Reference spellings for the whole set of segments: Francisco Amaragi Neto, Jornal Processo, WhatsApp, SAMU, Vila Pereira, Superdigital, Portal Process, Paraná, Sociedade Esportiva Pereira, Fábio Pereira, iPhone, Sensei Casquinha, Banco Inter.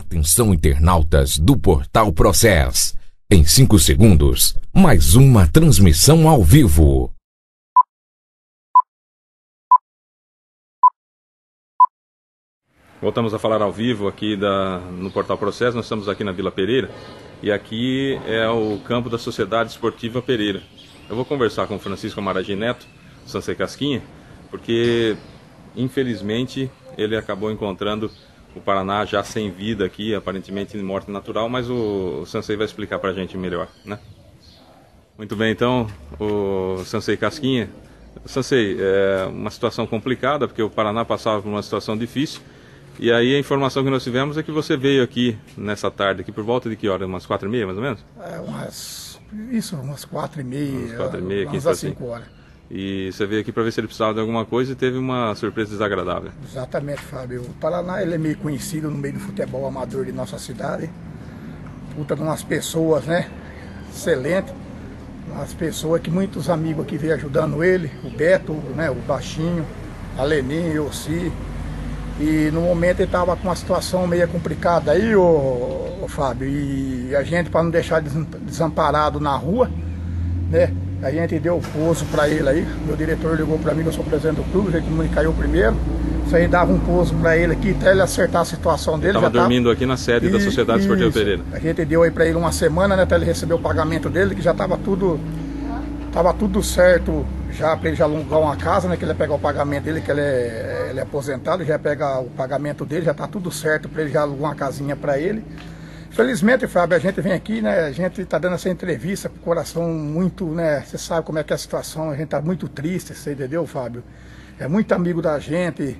Atenção, internautas do Portal Process. Em 5 segundos, mais uma transmissão ao vivo. Voltamos a falar ao vivo aqui no Portal Process. Nós estamos aqui na Vila Pereira e aqui é o campo da Sociedade Esportiva Pereira. Eu vou conversar com o Francisco Amaragi Neto, Sensei Casquinha, porque infelizmente ele acabou encontrando o Paraná já sem vida aqui, aparentemente morte natural, mas o Sensei vai explicar pra gente melhor, né? Muito bem, então, o Sensei Casquinha. Sensei, é uma situação complicada, porque o Paraná passava por uma situação difícil. E aí a informação que nós tivemos é que você veio aqui nessa tarde, aqui por volta de que hora? Umas 4h30, mais ou menos? É, umas 4h30, 5 horas. E você veio aqui para ver se ele precisava de alguma coisa e teve uma surpresa desagradável. Exatamente, Fábio. O Paraná, ele é meio conhecido no meio do futebol amador de nossa cidade. Puta de umas pessoas, né? Excelente. Umas pessoas que muitos amigos aqui vêm ajudando ele. O Beto, né? O Baixinho, a Leninha, eu sim. E no momento ele estava com uma situação meio complicada aí, ô Fábio, e a gente, para não deixar desamparado na rua, né, a gente deu o pouso para ele aí. Meu diretor ligou para mim, que eu sou presidente do clube, que me caiu primeiro. Isso aí dava um pouso para ele aqui, até ele acertar a situação dele. Estava dormindo aqui na sede da Sociedade Esportiva Pereira. A gente deu aí para ele uma semana, né, até ele receber o pagamento dele, que já estava tudo certo já para ele já alugar uma casa, né? Que ele ia pegar o pagamento dele, que ele é aposentado, já pega o pagamento dele, já tá tudo certo para ele já alugar uma casinha para ele. Felizmente, Fábio, a gente vem aqui, né? A gente tá dando essa entrevista com o coração muito, né? Você sabe como é que é a situação, a gente tá muito triste, você entendeu, Fábio? É muito amigo da gente,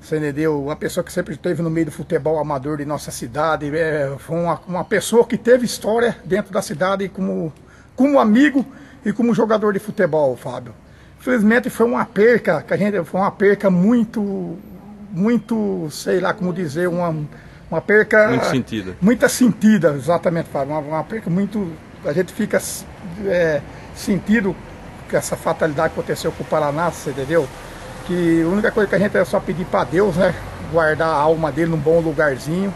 você entendeu? Uma pessoa que sempre esteve no meio do futebol amador de nossa cidade, foi uma pessoa que teve história dentro da cidade como amigo e como jogador de futebol, Fábio. Felizmente foi uma perca, muito, muito, sei lá como dizer, uma perca... Muito sentida. Muito sentida, exatamente, Fábio. Uma perca muito... A gente fica sentido com essa fatalidade que aconteceu com o Paraná, você entendeu? Que a única coisa que a gente é só pedir para Deus, né? Guardar a alma dele num bom lugarzinho.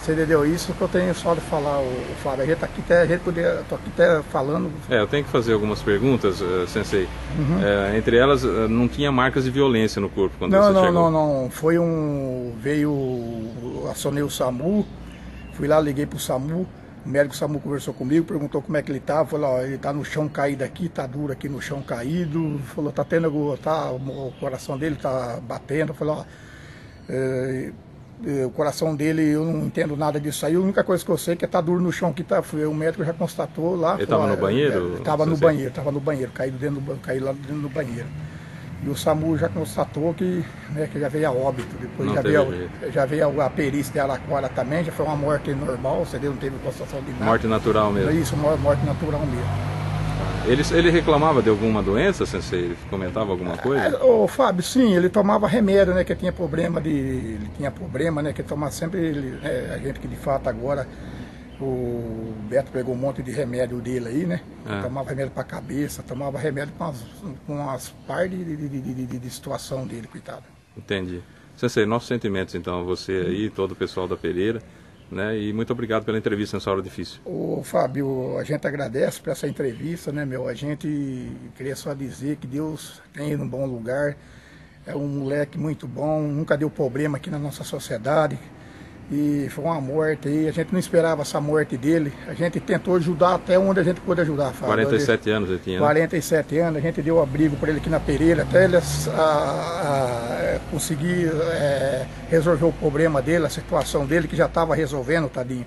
Você entendeu? Isso que eu tenho só de falar, o Fábio. A gente está aqui até falando... É, eu tenho que fazer algumas perguntas, Sensei. Uhum. Entre elas, não tinha marcas de violência no corpo quando você chegou? Não. Foi Acionei o SAMU, fui lá, liguei para o SAMU. O médico SAMU conversou comigo, perguntou como é que ele estava. Falou, ó, ele está no chão caído aqui, está duro aqui no chão caído. Falou, o coração dele está batendo. Falou, ó... O coração dele, eu não entendo nada disso aí. A única coisa que eu sei é que tá duro no chão que tá. O médico já constatou lá. Ele estava no banheiro? Estava no banheiro, caído lá dentro do banheiro. E o SAMU já constatou que, né, que já veio a óbito. Depois já veio a perícia de Araquara também, já foi uma morte normal, você não teve constatação de nada. Morte natural mesmo. Isso, morte natural mesmo. Ele reclamava de alguma doença, Sensei? Ele comentava alguma coisa? Ô, Fábio, sim, ele tomava remédio, né? Que tinha problema de... Ele tinha problema, né? Que tomava sempre... a gente que de fato agora... O Beto pegou um monte de remédio dele aí, né? É. Tomava remédio pra cabeça, tomava remédio pra umas par de situação dele, coitado. Entendi. Sensei, nossos sentimentos então, você aí, todo o pessoal da Pereira... Né? E muito obrigado pela entrevista nessa hora difícil. Ô, Fábio, a gente agradece por essa entrevista, né, meu? A gente queria só dizer que Deus tem ele num bom lugar. É um moleque muito bom, nunca deu problema aqui na nossa sociedade. E foi uma morte aí, a gente não esperava essa morte dele. A gente tentou ajudar até onde a gente pôde ajudar, Fábio. 47 anos ele tinha, né? 47 anos, a gente deu abrigo para ele aqui na Pereira, até ele conseguir resolver o problema dele, a situação dele, que já estava resolvendo, tadinho.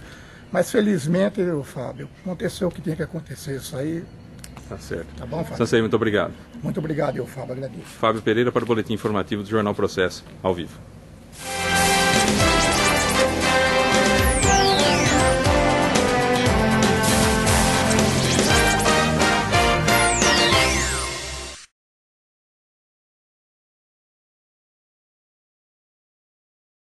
Mas felizmente, Fábio, aconteceu o que tinha que acontecer, isso aí... Tá certo. Tá bom, Fábio? Sensei, muito obrigado. Muito obrigado, Fábio, agradeço. Fábio Pereira para o Boletim Informativo do Jornal Processo, ao vivo.